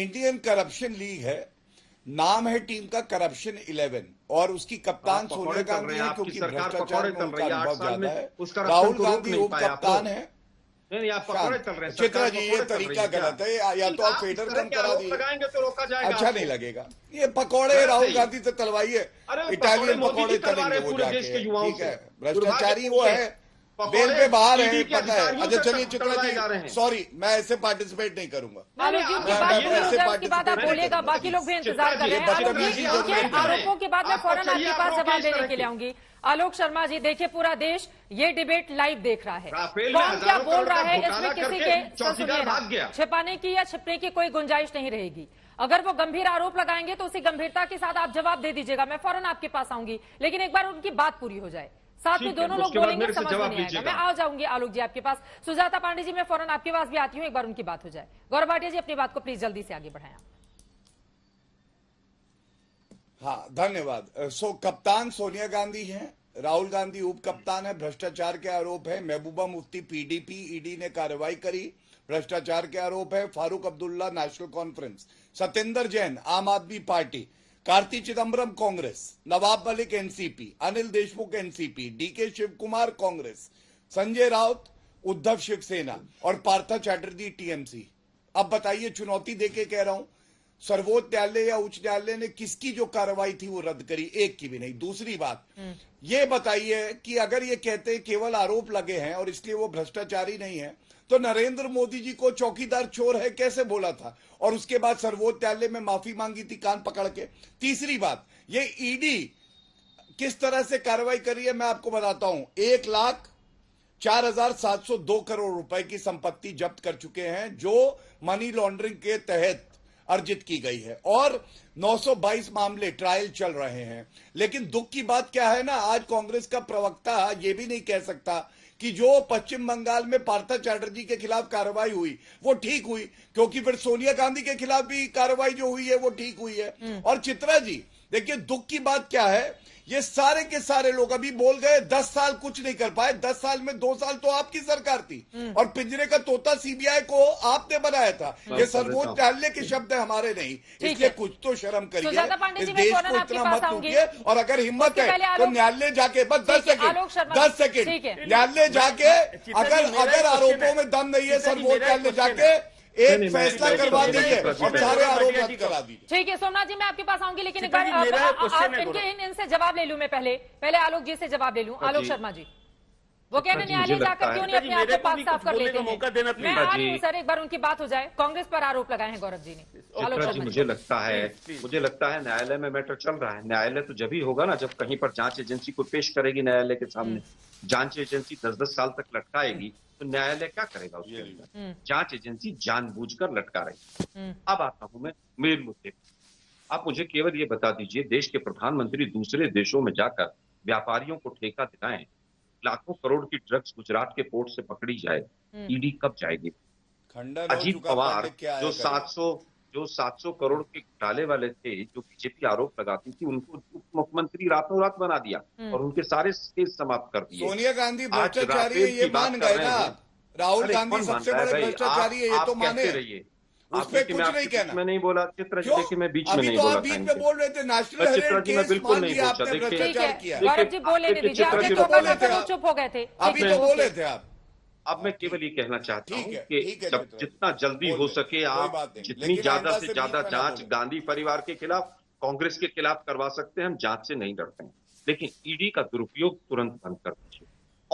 Indian corruption league है, नाम है टीम का करप्शन 11 और उसकी कप्तान सोनिया गांधी है क्योंकि भ्रष्टाचार है। राहुल गांधी उप कप्तान है। चित्रा जी ये तरीका गलत है, या तो आप फेडर कम करा दिए तो रोका जाएगा, अच्छा नहीं लगेगा। ये पकौड़े राहुल गांधी से तलवाइए, इटालियन पकौड़े तलेंगे वो जाके, ठीक है। भ्रष्टाचारी वो है, बेल पे बाहर है, पता है। अच्छा चलिए चित्रा जी, सॉरी मैं ऐसे पार्टिसिपेट नहीं करूंगा, ऐसे बात आप बोलेगा, बाकी लोग भी इंतजार कर रहे हैं। आरोपों के बाद मैं फौरन आपके पास सवाल देने के लिए आऊंगी। आलोक शर्मा जी देखिए, पूरा देश ये डिबेट लाइव देख रहा है, कौन क्या बोल रहा है इसमें किसी के छिपाने की या छिपने की कोई गुंजाइश नहीं रहेगी। अगर वो गंभीर आरोप लगाएंगे तो उसी गंभीरता के साथ आप जवाब दे दीजिएगा, मैं फौरन आपके पास आऊंगी, लेकिन एक बार उनकी बात पूरी हो जाए, साथ में दोनों लोग बोलेंगे समझ में नहीं आएगा। मैं आ जाऊंगी आलोक जी आपके पास। सुजाता पांडे जी मैं फौरन आपके पास भी आती हूँ, एक बार उनकी बात हो जाए। गौरव भाटिया जी अपनी बात को प्लीज जल्दी से आगे बढ़ाएं। हाँ धन्यवाद। कप्तान सोनिया गांधी हैं, राहुल गांधी उप कप्तान है, भ्रष्टाचार के आरोप है। महबूबा मुफ्ती पीडीपी ईडी ने कार्रवाई करी, भ्रष्टाचार के आरोप है। Farooq Abdullah National Conference, Satendra Jain Aam Aadmi Party, Karti Chidambaram Congress, Nawab Malik NCP, Anil Deshmukh NCP, DK Shiv Kumar Congress, Sanjay Raut Uddhav Shiv Sena और पार्था चैटर्जी टीएमसी। अब बताइए, चुनौती देके कह रहा हूं, सर्वोच्च न्यायालय या उच्च न्यायालय ने किसकी जो कार्रवाई थी वो रद्द करी, एक की भी नहीं। दूसरी बात ये बताइए कि अगर ये कहते केवल आरोप लगे हैं और इसलिए वो भ्रष्टाचारी नहीं है, तो नरेंद्र मोदी जी को चौकीदार चोर है कैसे बोला था, और उसके बाद सर्वोच्च न्यायालय में माफी मांगी थी कान पकड़ के। तीसरी बात, ये ईडी किस तरह से कार्रवाई करी है मैं आपको बताता हूं। 1,04,702 करोड़ रुपए की संपत्ति जब्त कर चुके हैं जो मनी लॉन्ड्रिंग के तहत अर्जित की गई है, और 922 मामले ट्रायल चल रहे हैं। लेकिन दुख की बात क्या है ना, आज कांग्रेस का प्रवक्ता ये भी नहीं कह सकता कि जो पश्चिम बंगाल में पार्था चैटर्जी के खिलाफ कार्रवाई हुई वो ठीक हुई, क्योंकि फिर सोनिया गांधी के खिलाफ भी कार्रवाई जो हुई है वो ठीक हुई है। और चित्रा जी देखिए, दुख की बात क्या है, ये सारे के सारे लोग अभी बोल गए 10 साल कुछ नहीं कर पाए। 10 साल में 2 साल तो आपकी सरकार थी, और पिंजरे का तोता सीबीआई को आपने बनाया था। ये सर्वोच्च न्यायालय के शब्द है, हमारे नहीं, इसलिए कुछ तो शर्म करिए, इस देश को इतना मत लूटिए। और अगर हिम्मत है तो न्यायालय जाके, बस 10 सेकेंड न्यायालय जाके, अगर आरोपों में दम नहीं है सर्वोच्च न्यायालय जाके एक फैसला करवा दीजिए और सारे आरोप रद्द करा दीजिए। ठीक है सोमनाथ जी, मैं आपके पास आऊंगी, लेकिन एक बार आप इनसे जवाब ले लूं। मैं पहले आलोक जी से जवाब ले लूं। आलोक शर्मा जी वो कह रहे न्यायालय जाकर क्यों नहीं अपने आप को पाक साफ कर लेते हैं। मैं आ रही हूं सर, एक बार उनकी बात हो जाए। कांग्रेस पर आरोप लगाए हैं गौरव जी ने। आलोक शर्मा जी मुझे लगता है न्यायालय में मैटर चल रहा है। न्यायालय तो जब ही होगा ना जब कहीं पर जांच एजेंसी को पेश करेगी न्यायालय के सामने। जांच एजेंसी 10-10 साल तक लटकाएगी तो न्यायालय क्या करेगा उसके अंदर? जांच एजेंसी जानबूझकर लटका रही है। अब आता हूं मैं मेन मुद्दे। आप मुझे केवल ये बता दीजिए, देश के प्रधानमंत्री दूसरे देशों में जाकर व्यापारियों को ठेका दिलाएं, लाखों करोड़ की ड्रग्स गुजरात के पोर्ट से पकड़ी जाए, ईडी कब जाएगी? अजीत पवार जो 700 करोड़ के घोटाले वाले थे, जो बीजेपी आरोप लगाती थी, उनको उप मुख्यमंत्री रातों रात बना दिया और उनके सारे केस समाप्त कर दिए। सोनिया गांधी भ्रष्टाचारी है ये मान गए ना, राहुल गांधी सबसे बड़े भ्रष्टाचारी है ये तो माने रहिए, उसमें कुछ नहीं कहना। मैं नहीं बोला चित्रा जी, देखिए मैं बीच में नहीं बोला, बीच में बोल रहे थे नेशनल हेराल्ड केस, बिल्कुल नहीं बोला। देखिए अभी तो बोले थे आप। अब मैं केवल ये कहना चाहता हूँ कि जितना जल्दी हो सके आप जितनी ज्यादा से ज्यादा जांच गांधी परिवार के खिलाफ, कांग्रेस के खिलाफ करवा सकते हैं। हम जांच से नहीं डरते हैं, लेकिन ईडी का दुरुपयोग तुरंत बंद कर दीजिए।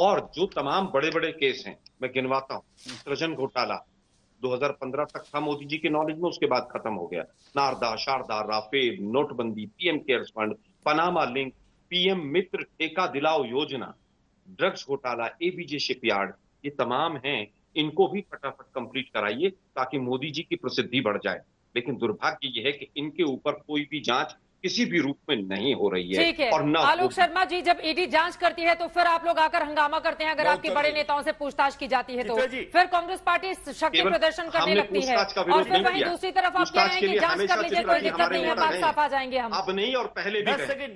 और जो तमाम बड़े बड़े केस हैं मैं गिनवाता हूँ, सृजन घोटाला 2015 तक था मोदी जी के नॉलेज में, उसके बाद खत्म हो गया। नारदा, शारदा, राफेल, नोटबंदी, PM CARES fund, Panama link, PM मित्र ठेका दिलाओ योजना, ड्रग्स घोटाला, एबीजे शिपयार्ड, ये तमाम हैं। इनको भी फटाफट कंप्लीट कराइए ताकि मोदी जी की प्रसिद्धि बढ़ जाए। लेकिन दुर्भाग्य ये है कि इनके ऊपर कोई भी जांच किसी भी रूप में नहीं हो रही है। ठीक है और ना आलोक शर्मा जी, जब ईडी जांच करती है तो फिर आप लोग आकर हंगामा करते हैं। अगर आपके बड़े नेताओं से पूछताछ की जाती है तो फिर कांग्रेस पार्टी शक्ति प्रदर्शन करने लगती है, और फिर वहीं दूसरी तरफ आप कह रहे हैं कि जांच कर लीजिए, कोई दिक्कत नहीं है, बात साफ आ जाएंगे हम। अब नहीं और पहले भी